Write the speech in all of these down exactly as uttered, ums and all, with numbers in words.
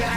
Back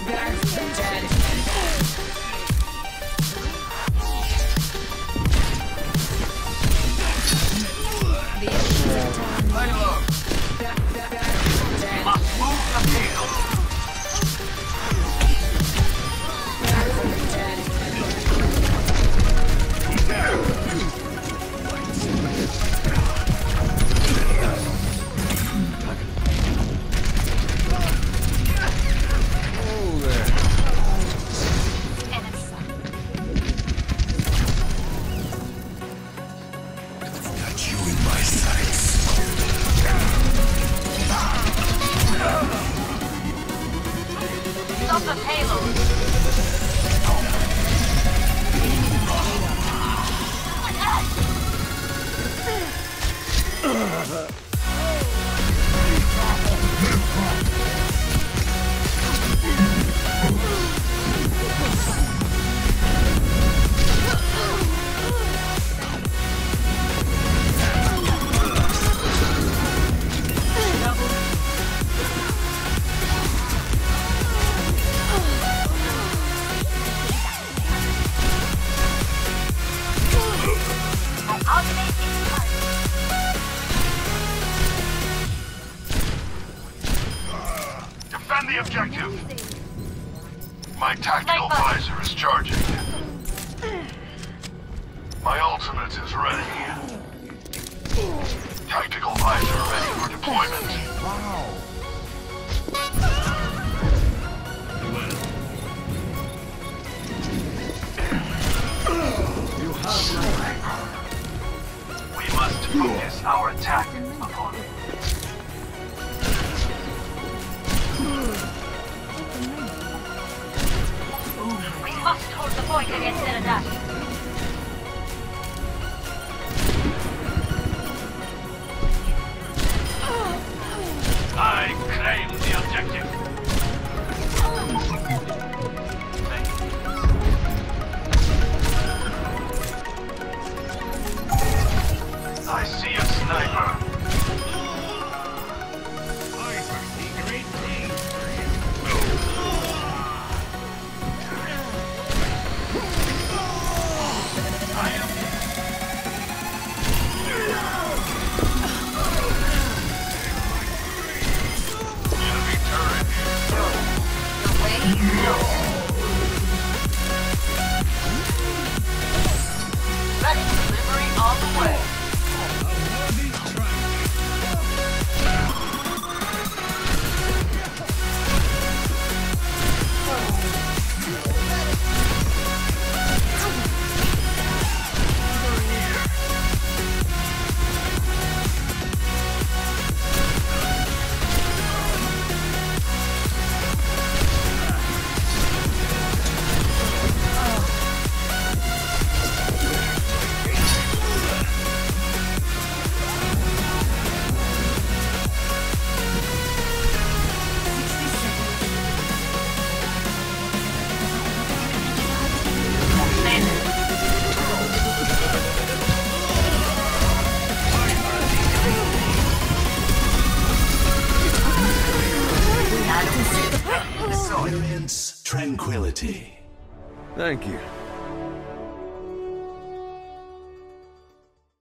We're back from the dead. The issues are done. Lay low. Back, back, back from the dead. Must move the needle. Back from the dead. Thank you.